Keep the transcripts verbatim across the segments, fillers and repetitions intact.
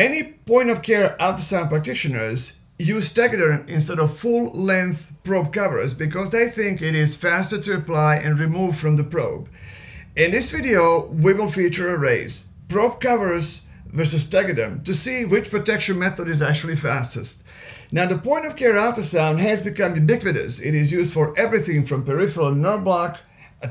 Many point-of-care ultrasound practitioners use Tegaderm instead of full-length probe covers because they think it is faster to apply and remove from the probe. In this video, we will feature a race, probe covers versus Tegaderm, to see which protection method is actually fastest. Now, the point-of-care ultrasound has become ubiquitous. It is used for everything from peripheral nerve block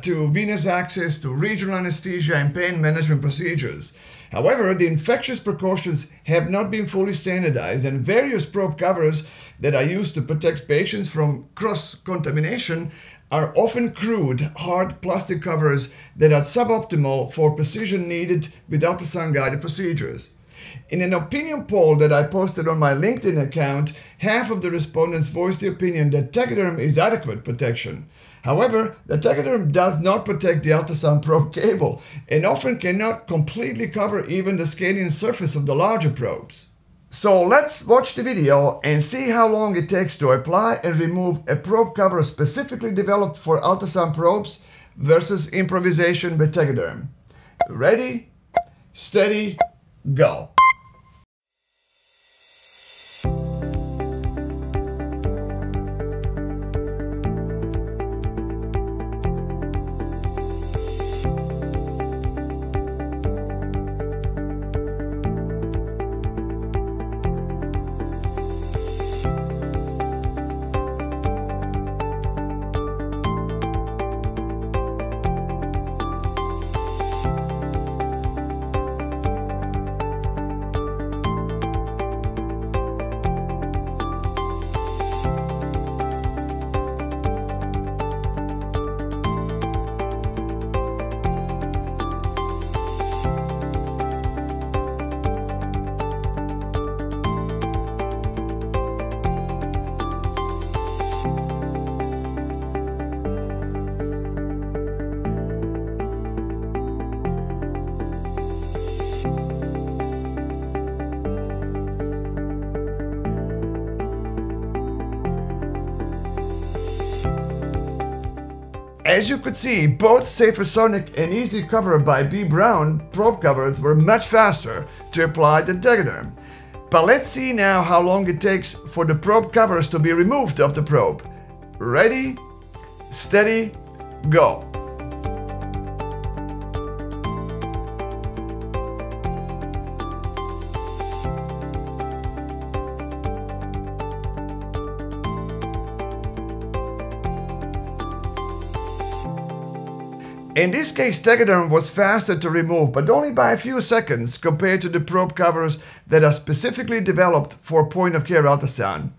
to venous access to regional anesthesia and pain management procedures. However, the infectious precautions have not been fully standardized, and various probe covers that are used to protect patients from cross-contamination are often crude, hard plastic covers that are suboptimal for precision needed with ultrasound-guided procedures. In an opinion poll that I posted on my LinkedIn account, half of the respondents voiced the opinion that Tegaderm is adequate protection. However, the Tegaderm does not protect the ultrasound probe cable and often cannot completely cover even the scaling surface of the larger probes. So let's watch the video and see how long it takes to apply and remove a probe cover specifically developed for ultrasound probes versus improvisation with Tegaderm. Ready, steady, go! As you could see, both Safersonic and Easy Cover by B. Brown probe covers were much faster to apply than Tegaderm. But let's see now how long it takes for the probe covers to be removed off the probe. Ready, steady, go! In this case, Tegaderm was faster to remove, but only by a few seconds compared to the probe covers that are specifically developed for point-of-care ultrasound.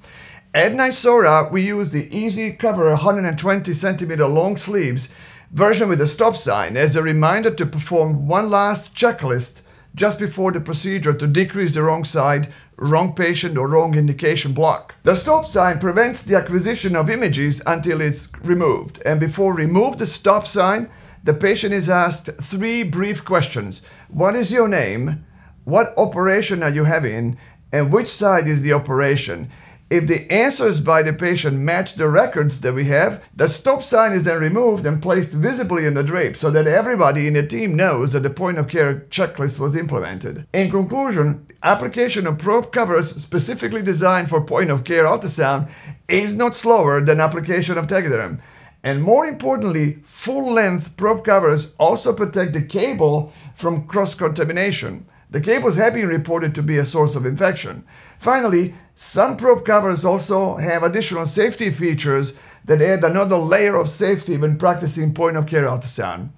At NYSORA, we use the Easy Cover one hundred twenty centimeter long sleeves version with a stop sign as a reminder to perform one last checklist just before the procedure to decrease the wrong side, wrong patient or wrong indication block. The stop sign prevents the acquisition of images until it's removed, and before remove the stop sign, the patient is asked three brief questions. What is your name? What operation are you having? And which side is the operation? If the answers by the patient match the records that we have, the stop sign is then removed and placed visibly in the drape so that everybody in the team knows that the point-of-care checklist was implemented. In conclusion, application of probe covers specifically designed for point-of-care ultrasound is not slower than application of Tegaderm. And more importantly, full-length probe covers also protect the cable from cross-contamination. The cables have been reported to be a source of infection. Finally, some probe covers also have additional safety features that add another layer of safety when practicing point-of-care ultrasound.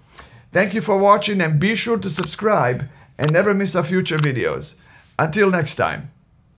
Thank you for watching, and be sure to subscribe and never miss our future videos. Until next time.